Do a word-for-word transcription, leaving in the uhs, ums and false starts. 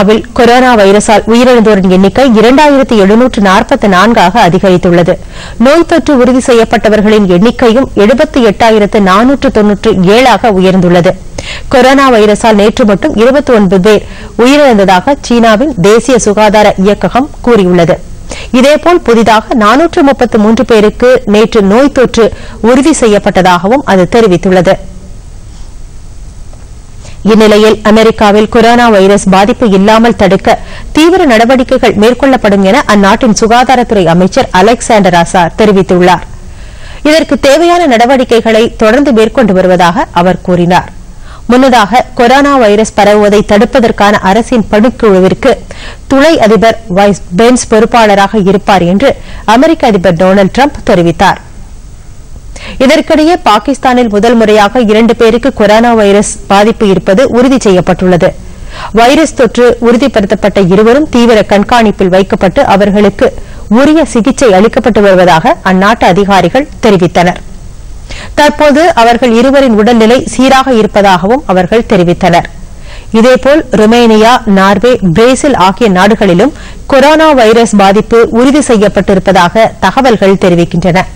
இந்தியாவில் கொரோனா வைரஸால் உயிரிழந்தோரின் எண்ணிக்கை இரண்டாயிரத்து எழுநூற்று நாற்பத்தி நான்காக அதிகரித்துள்ளது. நோய் தொற்று உறுதி செய்யப்பட்டவர்களின் எண்ணிக்கையும் எழுபத்தி எட்டாயிரத்து நானூற்று தொன்னூற்று ஏழாக உயர்ந்துள்ளது. கொரோனா வைரஸால் நேற்று மட்டும் இருபத்தி ஒன்பது பேர் உயிரிழந்ததாக சீனாவின் தேசிய சுகாதார இயக்ககம் கூறியுள்ளது. இதேபோல் புதிதாக நானூற்று முப்பத்து மூன்று பேருக்கு நேற்று நோய் தொற்று உறுதி செய்யப்பட்டதாகவும் அது தெரிவித்துள்ளது. இந்நிலையில் அமெரிக்காவில் கொரோனா வைரஸ் பாதிப்பு இல்லாமல் தடுக்க தீவிர நடவடிக்கைகள் மேற்கொள்ளப்படும் என அந்நாட்டின் சுகாதாரத்துறை அமைச்சர் அலெக்சாண்டர் அசார் தெரிவித்துள்ளார். இதற்கு தேவையான நடவடிக்கைகளை தொடர்ந்து மேற்கொண்டு வருவதாக அவர் கூறினார். முன்னதாக கொரோனா வைரஸ் பரவுவதை தடுப்பதற்கான அரசின் பணிக்குழுவிற்கு துணை அதிபர் வைஸ் பென்ஸ் பொறுப்பாளராக இருப்பார் என்று அமெரிக்க அதிபர் டொனால்டு டிரம்ப் தெரிவித்தார். இதற்கிடையே பாகிஸ்தானில் முதல் முறையாக இரண்டு பேருக்கு கொரோனா வைரஸ் பாதிப்பு இருப்பது உறுதி செய்யப்பட்டுள்ளது. வைரஸ் தொற்று உறுதிப்படுத்தப்பட்ட இருவரும் தீவிர கண்காணிப்பில் வைக்கப்பட்டு அவர்களுக்கு உரிய சிகிச்சை அளிக்கப்பட்டு வருவதாக அந்நாட்டு அதிகாரிகள் தெரிவித்தனர். தற்போது அவர்கள் இருவரின் உடல்நிலை சீராக இருப்பதாகவும் அவர்கள் தெரிவித்தனர். இதேபோல் ருமேனியா, நார்வே, பிரேசில் ஆகிய நாடுகளிலும் கொரோனா வைரஸ் பாதிப்பு உறுதி செய்யப்பட்டிருப்பதாக தகவல்கள் தெரிவிக்கின்றன.